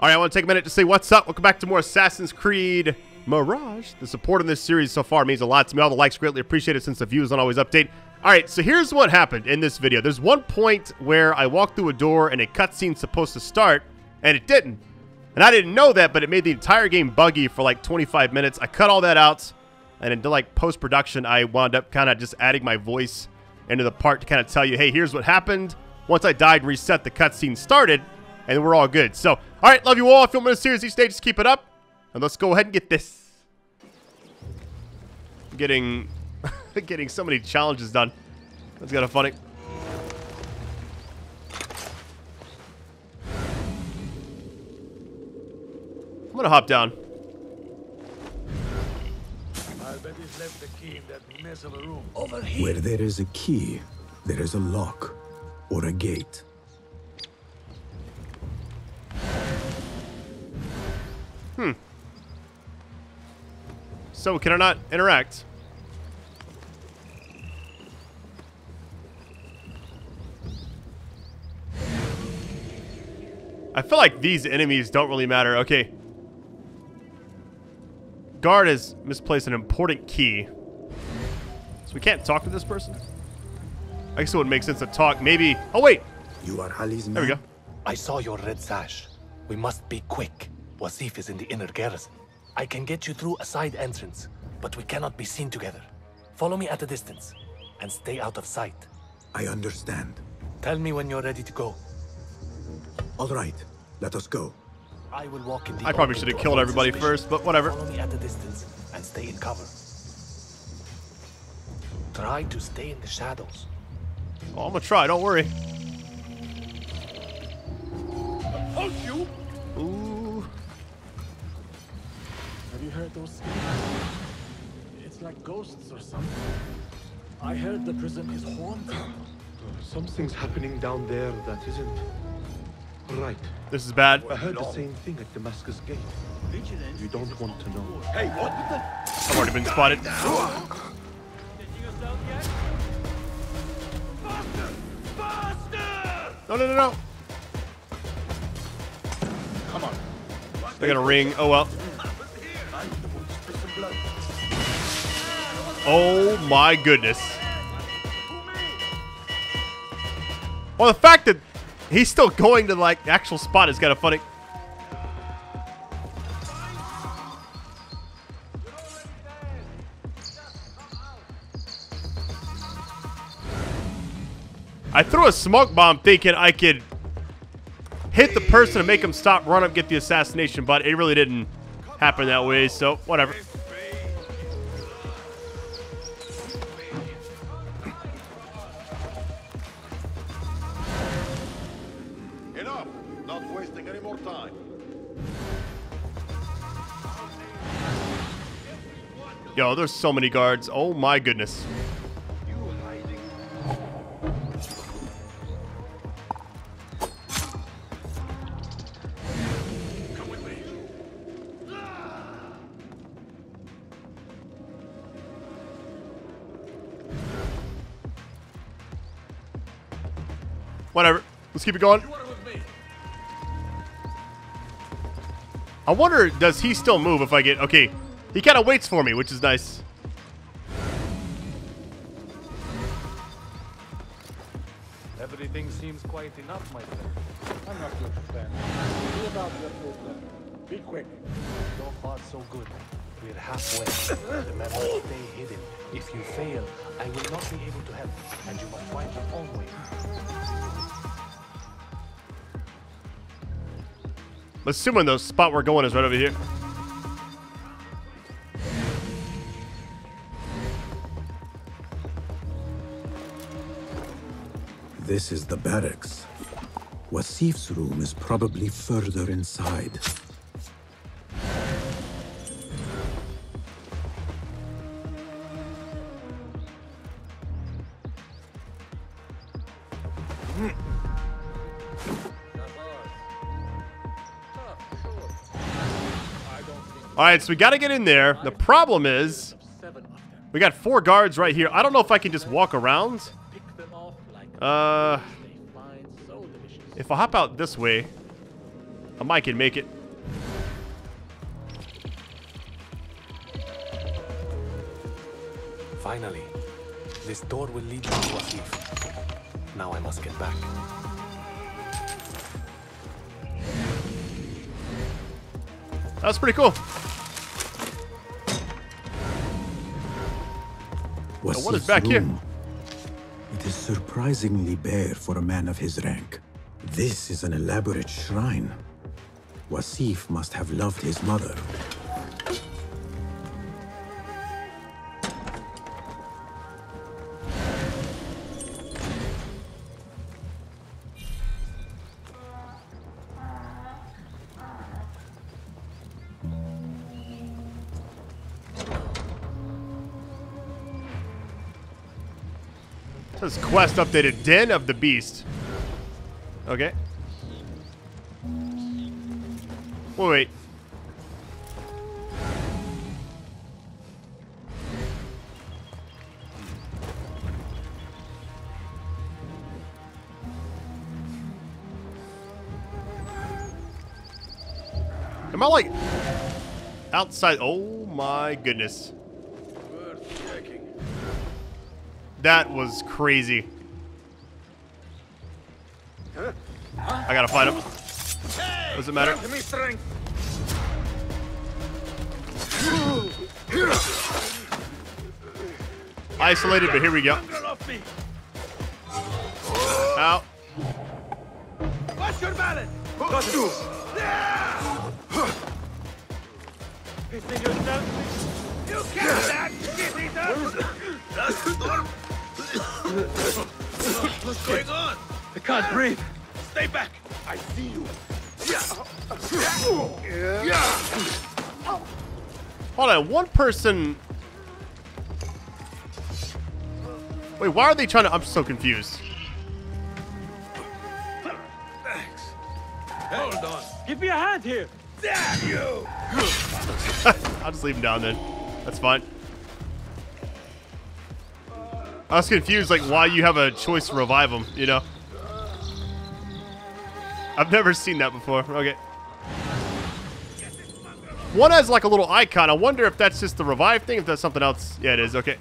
Alright, I want to take a minute to say what's up. Welcome back to more Assassin's Creed Mirage. The support in this series so far means a lot to me. All the likes greatly appreciated since the views don't always update. Alright, so here's what happened in this video. There's one point where I walked through a door and a cutscene's supposed to start, and it didn't. And I didn't know that, but it made the entire game buggy for like 25 minutes. I cut all that out, and into like post-production, I wound up kind of just adding my voice into the part to kind of tell you, hey, here's what happened. Once I died and reset, the cutscene started, and we're all good. So, all right, love you all. If you want a series each day, just keep it up. And let's go ahead and get this. I'm getting so many challenges done. That's kind of funny. I'm going to hop down. I bet he's left the key in that mess of a room over here. Where there is a key, there is a lock or a gate. Hmm. So, can I not interact? I feel like these enemies don't really matter. Okay. Guard has misplaced an important key. So we can't talk to this person? I guess it would make sense to talk. Maybe... Oh, wait! You are Ali's man. There we go. I saw your red sash. We must be quick. Wasif is in the inner garrison. I can get you through a side entrance, but we cannot be seen together. Follow me at a distance, and stay out of sight. I understand. Tell me when you're ready to go. All right, let us go. I will walk in the... I probably should have killed everybody first, but whatever. Follow me at a distance, and stay in cover. Try to stay in the shadows. Oh, I'm gonna try, don't worry. Hold you! Ooh. Have you heard those screams? It's like ghosts or something. I heard the prison is haunted. Something's happening down there that isn't right. This is bad. I heard the same thing at Damascus Gate. You don't want to know. Hey, what the... I've already been spotted. Faster! Faster! No, no, no, no. Come on. They got a ring. Oh, well. Oh, my goodness. Well, the fact that he's still going to, like, the actual spot is kind of funny. I threw a smoke bomb thinking I could... hit the person to make him stop, run up, get the assassination, but it really didn't happen that way, so whatever. Enough! Not wasting any more time. Yo, there's so many guards. Oh my goodness. Whatever. Let's keep it going. I wonder, does he still move if I get... Okay. He kind of waits for me, which is nice. Everything seems quite enough, my friend. I'm not your friend. Be about your problem. Be quick. So far, so good. We're halfway. Remember, stay hidden. If you fail, I will not be able to help, and you must find your own way. Assuming the spot we're going is right over here. This is the barracks. Wasif's room is probably further inside. All right, so we got to get in there. The problem is we got 4 guards right here. I don't know if I can just walk around. If I hop out this way, I might can make it. Finally, this door will lead me to Wasif. Now I must get back. That was pretty cool. Now, what is back here? It is surprisingly bare for a man of his rank. This is an elaborate shrine. Wasif must have loved his mother. This quest updated, Den of the Beast. Okay. Wait. Am I like outside? Oh my goodness. That was crazy. I gotta fight him. Doesn't matter. Isolated, but here we go. Ow. Watch your balance. You can't that. What's going on? I can't breathe. Stay back. I see you. Yeah. Hold on, one person. Wait, why are they trying to? I'm so confused. Thanks. Hold on. Give me a hand here. Damn you. I'll just leave him down then. That's fine. I was confused, like, why you have a choice to revive him, you know? I've never seen that before. Okay. One has, like, a little icon. I wonder if that's just the revive thing, if that's something else. Yeah, it is. Okay.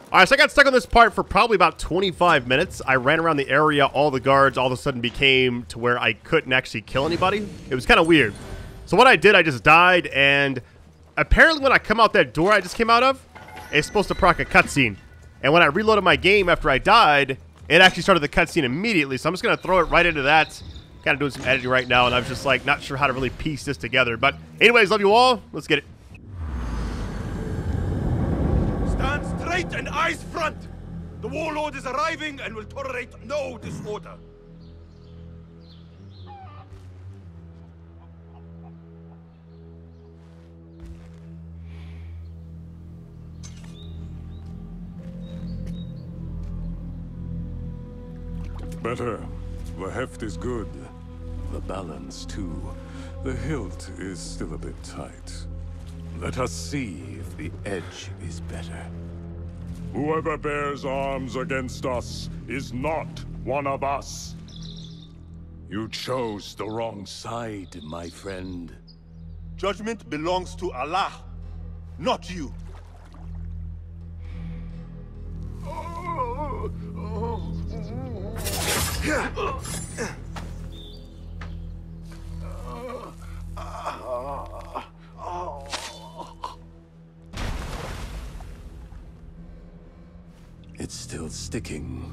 All right, so I got stuck on this part for probably about 25 minutes. I ran around the area. All the guards all of a sudden became to where I couldn't actually kill anybody. It was kind of weird. So what I did, I just died, and apparently when I come out that door I just came out of, it's supposed to proc a cutscene. And when I reloaded my game after I died, it actually started the cutscene immediately, so I'm just going to throw it right into that. Kind of doing some editing right now, and I'm just like not sure how to really piece this together. But anyways, love you all. Let's get it. Stand straight and eyes front. The warlord is arriving and will tolerate no disorder. Better. The heft is good. The balance, too. The hilt is still a bit tight. Let us see if the edge is better. Whoever bears arms against us is not one of us. You chose the wrong side, my friend. Judgment belongs to Allah, not you. It's still sticking.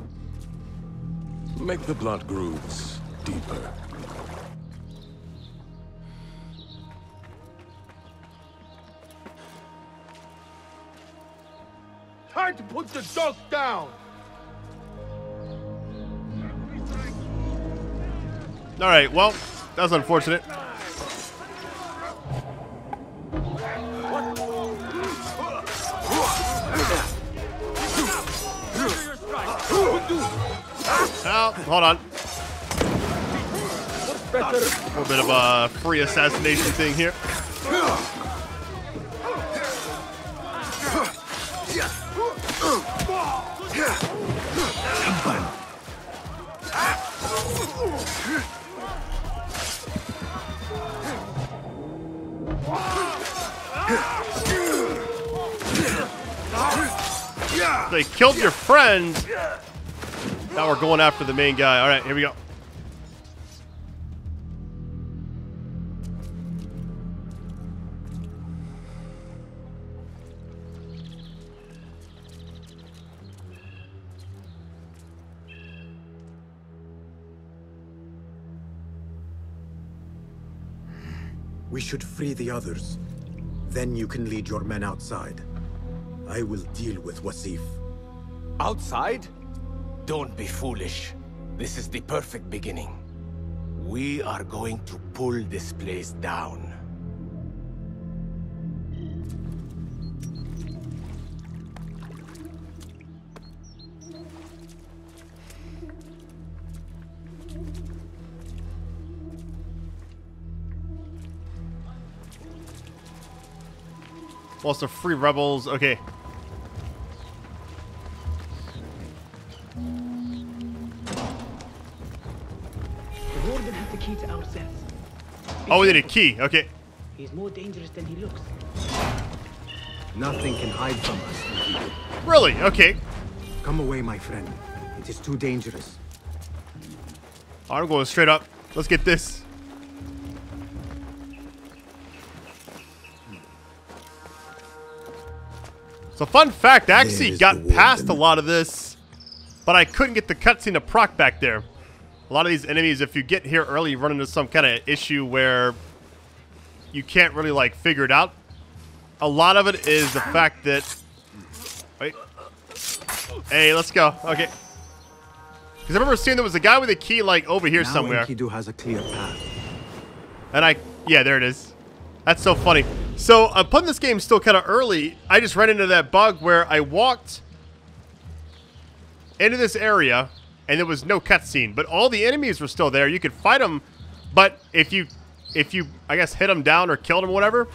Make the blood grooves deeper. Time to put the dog down! All right, well, that was unfortunate. Oh, hold on. A little bit of a free assassination thing here. They killed your friends. Now we're going after the main guy. All right, here we go. We should free the others. Then you can lead your men outside. I will deal with Wasif. Outside? Don't be foolish. This is the perfect beginning. We are going to pull this place down. Also free rebels. Okay. Warden has the key to our cells. Oh, we need a key. Okay. He's more dangerous than he looks. Nothing can hide from us. Really? Okay. Come away, my friend. It is too dangerous. I'm going straight up. Let's get this. So fun fact, I actually got past a lot of this, but I couldn't get the cutscene to proc back there. A lot of these enemies, if you get here early, you run into some kind of issue where you can't really, like, figure it out. A lot of it is the fact that... Wait. Hey, let's go. Okay. Because I remember seeing there was a guy with a key, like, over here now somewhere. Enkidu has a clear path. And I... Yeah, there it is. That's so funny. So, I'm playing this game still kind of early. I just ran into that bug where I walked into this area, and there was no cutscene. But all the enemies were still there. You could fight them, but if you, I guess, hit them down or killed them or whatever,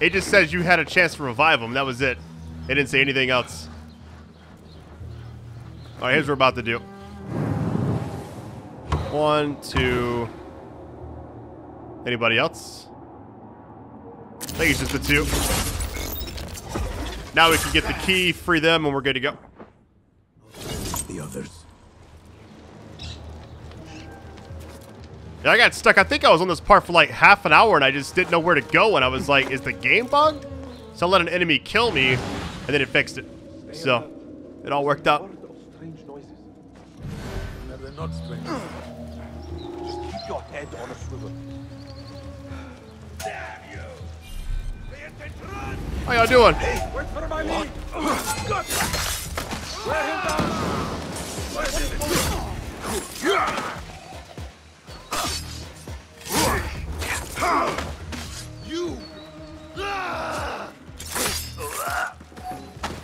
it just says you had a chance to revive them. That was it. It didn't say anything else. All right, here's what we're about to do. 1, 2... Anybody else? I think it's just the two. Now we can get the key, free them, and we're good to go. The others. Yeah, I got stuck. I think I was on this part for like half an hour, and I just didn't know where to go. And I was like, "Is the game bugged?" So I let an enemy kill me, and then it fixed it. So it all worked out. No, they're not strange. Just keep your head on a swivel. How y'all doing? Alright,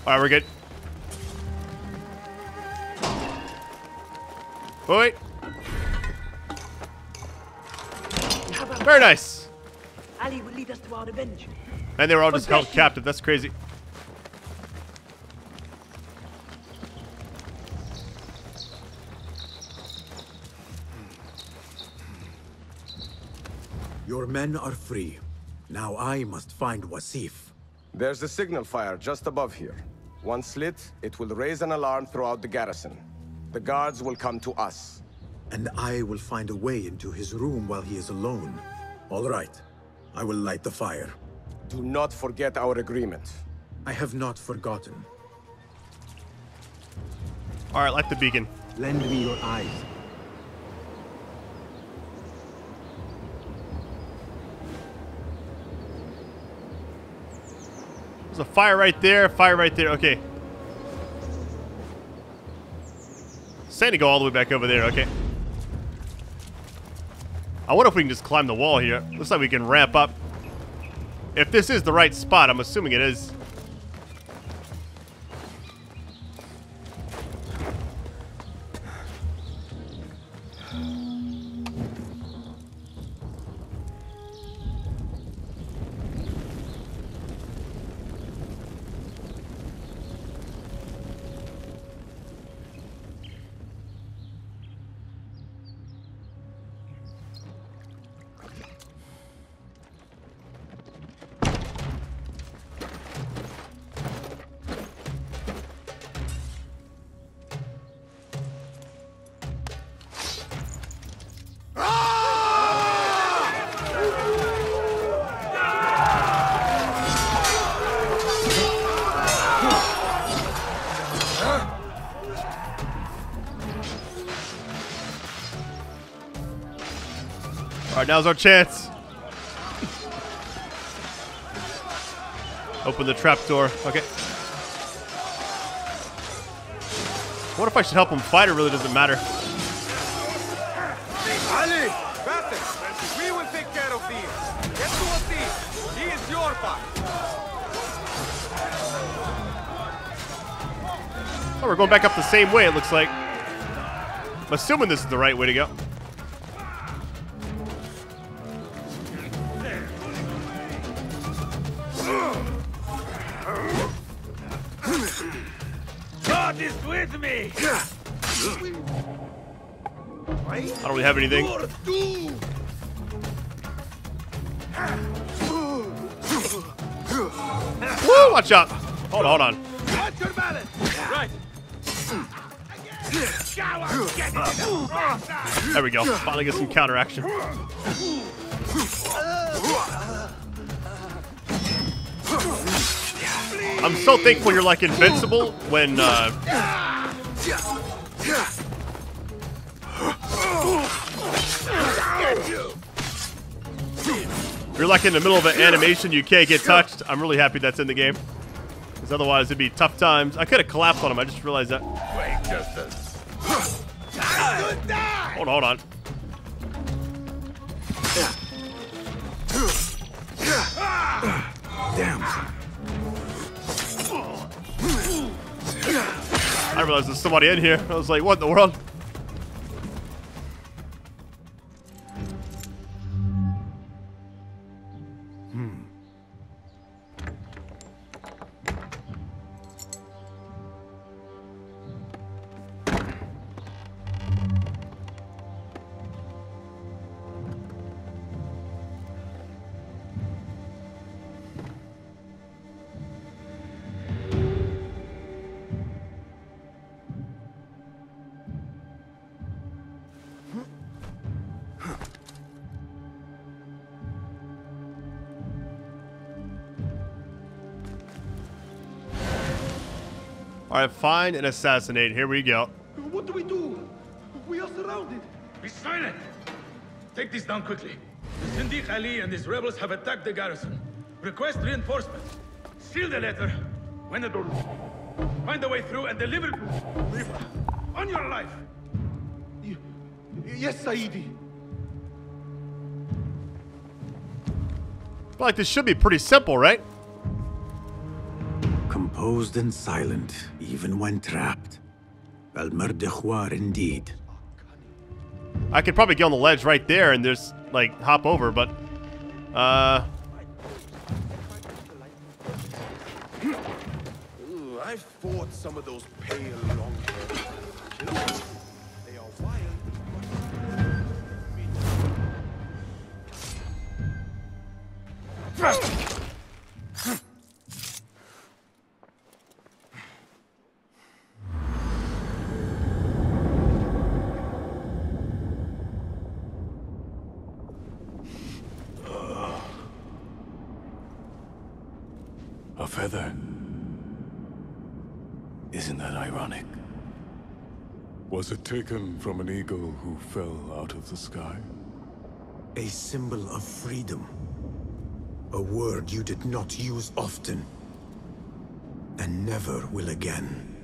we're good. Wait. Very nice. Ali will lead us to our revenge. And they were all just held captive. That's crazy. Your men are free. Now I must find Wasif. There's a signal fire just above here. Once lit, it will raise an alarm throughout the garrison. The guards will come to us. And I will find a way into his room while he is alone. All right. I will light the fire. Do not forget our agreement. I have not forgotten. All right, light the beacon. Lend me your eyes. There's a fire right there, fire right there. Okay. Saying to go all the way back over there. Okay. I wonder if we can just climb the wall here. Looks like we can ramp up. If this is the right spot, I'm assuming it is. Alright, now's our chance. Open the trap door. Okay. I wonder if I should help him fight. It really doesn't matter. Ali, Batten, we will take care of these. Get to Wasif. He is your part. Oh, we're going back up the same way, it looks like. I'm assuming this is the right way to go. God is with me. I don't really have anything. Woo! Watch out! Hold on. Watch your balance. Right. There we go. Finally get some counteraction. I'm so thankful you're like invincible when you're like in the middle of an animation, you can't get touched. I'm really happy that's in the game. Because otherwise it'd be tough times. I could have collapsed on him, I just realized that. Wait, justice. Hold on. Damn. I realized there's somebody in here. I was like, what in the world? Alright, find and assassinate. Here we go. What do? We are surrounded. Be silent. Take this down quickly. The Syndic Ali and his rebels have attacked the garrison. Request reinforcements. Seal the letter. When the door. Find a way through and deliver. On your life. Yes, Saidi. Like this should be pretty simple, right? Composed and silent, even when trapped. Al-Murdekhwar indeed. I could probably get on the ledge right there and just, like, hop over, but... Ooh, I've fought some of those pale long-haired killers. They are wild. A feather. Isn't that ironic? Was it taken from an eagle who fell out of the sky? A symbol of freedom. A word you did not use often. And never will again.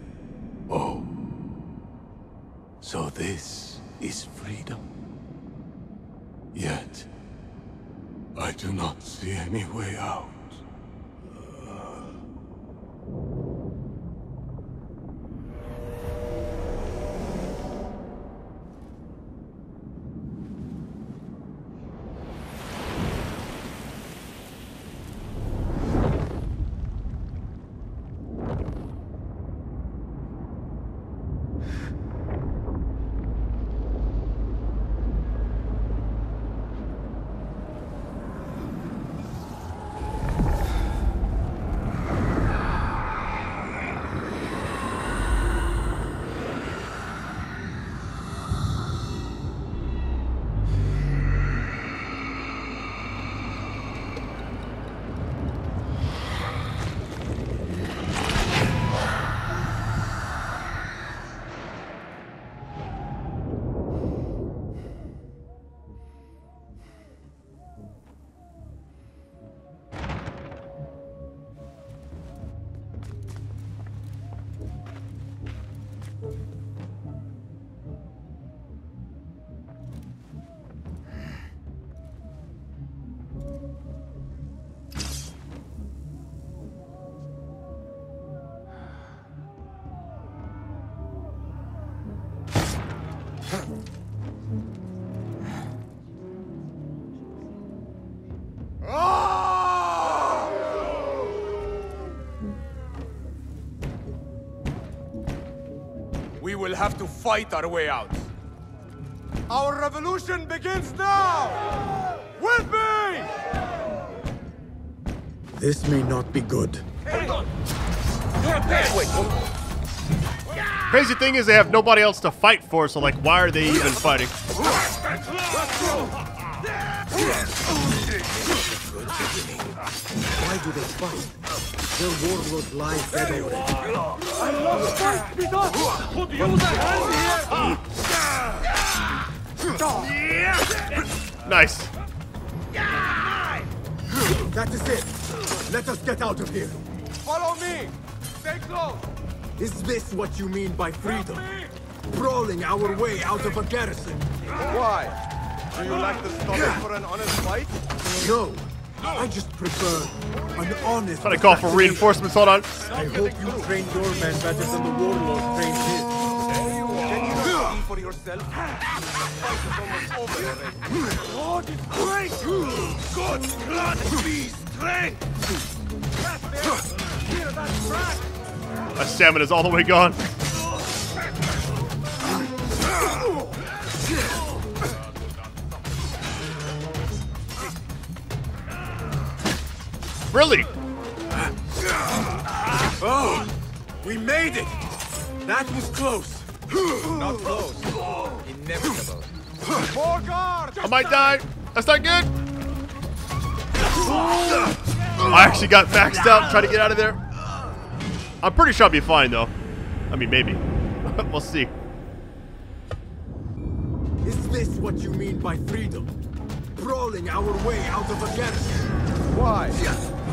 Oh. So this is freedom. Yet, I do not see any way out. We will have to fight our way out. Our revolution begins now! With me! This may not be good. Hold on! You're a crazy thing is they have nobody else to fight for, so like, why are they even fighting? Why do they fight? Their warlord lies dead already. I love fight because put you the hand here. Nice. That is it. Let us get out of here. Follow me. Stay close. Is this what you mean by freedom? Brawling our way out of a garrison. Why? Do you like the stomach for an honest fight? No. I just prefer an honest... Trying to call for reinforcements, hold on. I hope you train your men better than the warlord trained his. Can you not see for yourself? God is great! God's blood be strength! My stamina's all the way gone. Really? Oh, we made it! That was close. Not close. Inevitable. More guards! I might die. That's not good. I actually got maxed out trying to get out of there. I'm pretty sure I'll be fine, though. I mean, maybe. We'll see. Is this what you mean by freedom? Brawling our way out of a garrison. Why?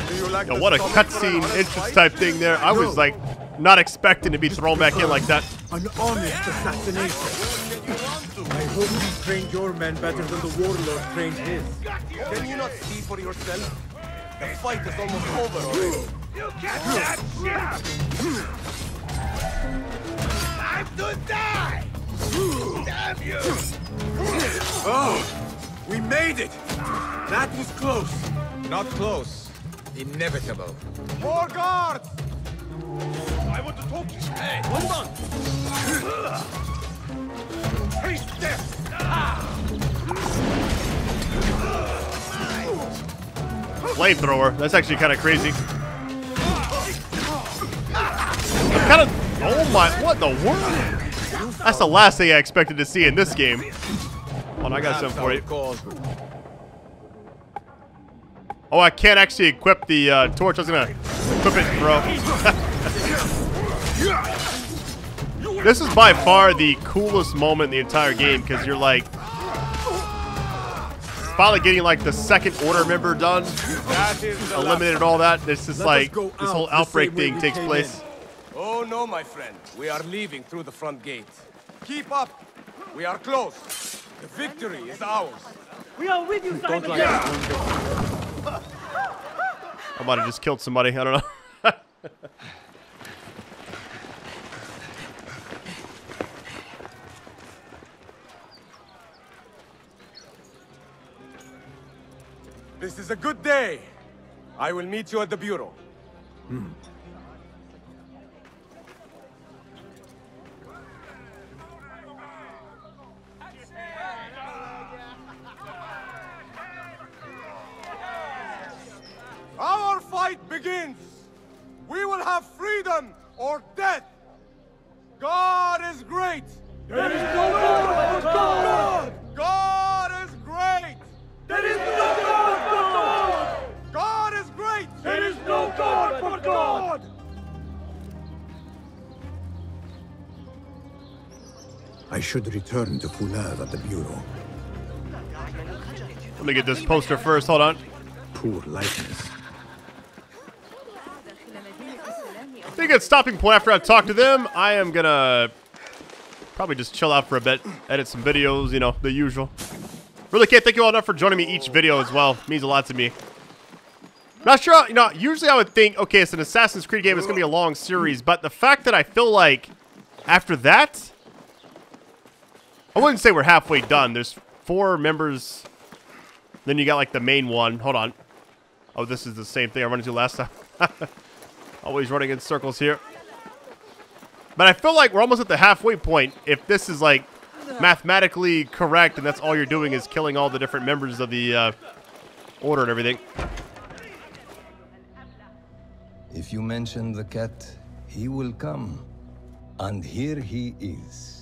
Do you like what a cutscene entrance type thing there. I was like not expecting to be thrown back in like that. An honest assassination. I hope you trained your men better than the warlord trained his. Can you not see for yourself? The fight is almost over already. You can't stop. I'm to die! Damn you! Oh! We made it! That was close. Not close. Inevitable. More guards! I want to talk to you. Hey, hold on. Three steps. Flamethrower. That's actually kind of crazy. I'm kind of... Oh my... What the world? That's the last thing I expected to see in this game. Hold on, I got something for you. Oh, I can't actually equip the torch. I was gonna equip it, bro. This is by far the coolest moment in the entire game because you're like finally getting like the second order member done, eliminated all that. It's just like this whole outbreak thing takes place. Oh no, my friend, we are leaving through the front gate. Keep up, we are close. The victory is ours. We are with you, Simon. I might have just killed somebody. I don't know. This is a good day. I will meet you at the bureau. Hmm. Our fight begins! We will have freedom or death! God is great! There is no God but God! God is great! There is no God but God! God is great! There is no God but God! I should return to Fulav at the bureau. Let me get this poster first, hold on. Poor likeness. I think at stopping point after I talk to them, I am gonna probably just chill out for a bit, edit some videos, you know, the usual. Really can't thank you all enough for joining me each video as well. It means a lot to me. Not sure, you know, usually I would think, okay, it's an Assassin's Creed game, it's gonna be a long series, but the fact that I feel like after that, I wouldn't say we're halfway done. There's 4 members. Then you got like the main one. Hold on. Oh, this is the same thing I ran into last time. Always running in circles here. But I feel like we're almost at the halfway point. If this is like mathematically correct and that's all you're doing is killing all the different members of the order and everything. If you mention the cat, he will come. And here he is.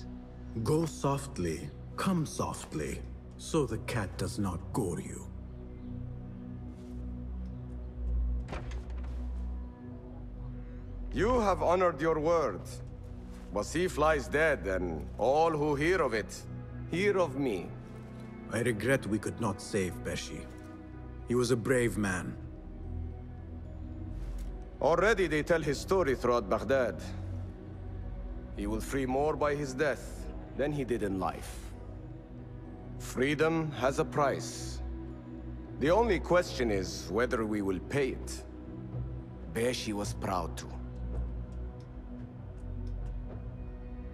Go softly, come softly, so the cat does not gore you. You have honored your word. Wasif lies dead, and all who hear of it, hear of me. I regret we could not save Beshi. He was a brave man. Already they tell his story throughout Baghdad. He will free more by his death than he did in life. Freedom has a price. The only question is whether we will pay it. Beshi was proud to.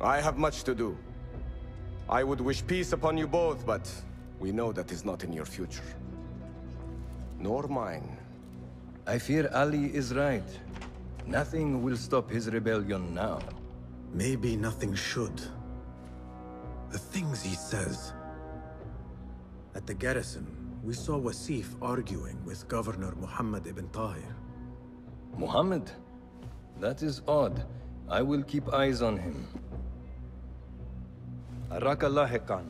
I have much to do. I would wish peace upon you both, but we know that is not in your future. Nor mine. I fear Ali is right. Nothing will stop his rebellion now. Maybe nothing should. The things he says. At the garrison, we saw Wasif arguing with Governor Muhammad ibn Tahir. Muhammad? That is odd. I will keep eyes on him. Araka lahiqan.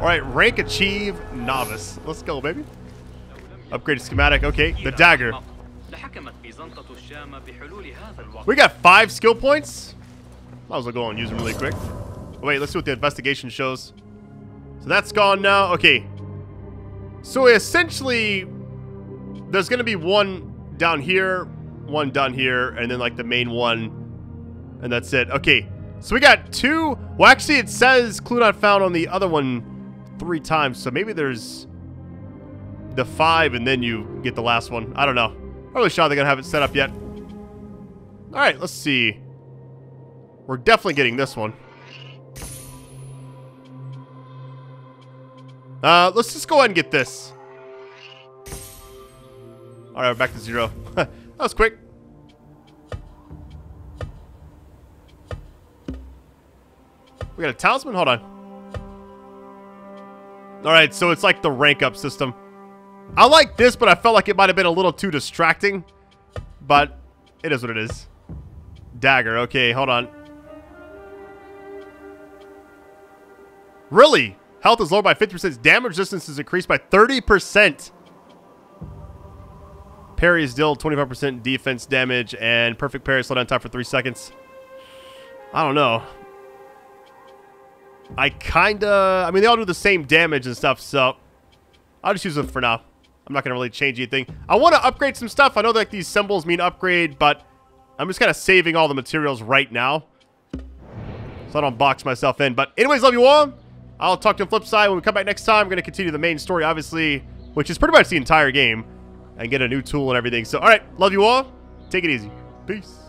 All right, rank achieve novice. Let's go, baby. Upgrade schematic. Okay, the dagger. We got 5 skill points. Might as well go and use them really quick. Wait, let's see what the investigation shows. So that's gone now. Okay. So essentially, there's going to be one down here, and then like the main one, and that's it. Okay. So we got 2. Well, actually, it says clue not found on the other one 3 times, so maybe there's the 5 and then you get the last one. I don't know. I'm not really sure they're gonna have it set up yet. All right, let's see. We're definitely getting this one. Let's just go ahead and get this. All right, we're back to 0. That was quick. We got a talisman? Hold on. Alright, so it's like the rank up system. I like this, but I felt like it might have been a little too distracting. But it is what it is. Dagger. Okay, hold on. Really? Health is lowered by 50%. Damage resistance is increased by 30%. Parry is dealt 25% defense damage. And perfect parry is slowed down time for 3 seconds. I don't know. I kinda... I mean, they all do the same damage and stuff, so... I'll just use them for now. I'm not gonna really change anything. I want to upgrade some stuff. I know that like, these symbols mean upgrade, but... I'm just kind of saving all the materials right now. So I don't box myself in. But anyways, love you all. I'll talk to you on the flip side. When we come back next time, we're gonna continue the main story, obviously. Which is pretty much the entire game. And get a new tool and everything. So, alright. Love you all. Take it easy. Peace.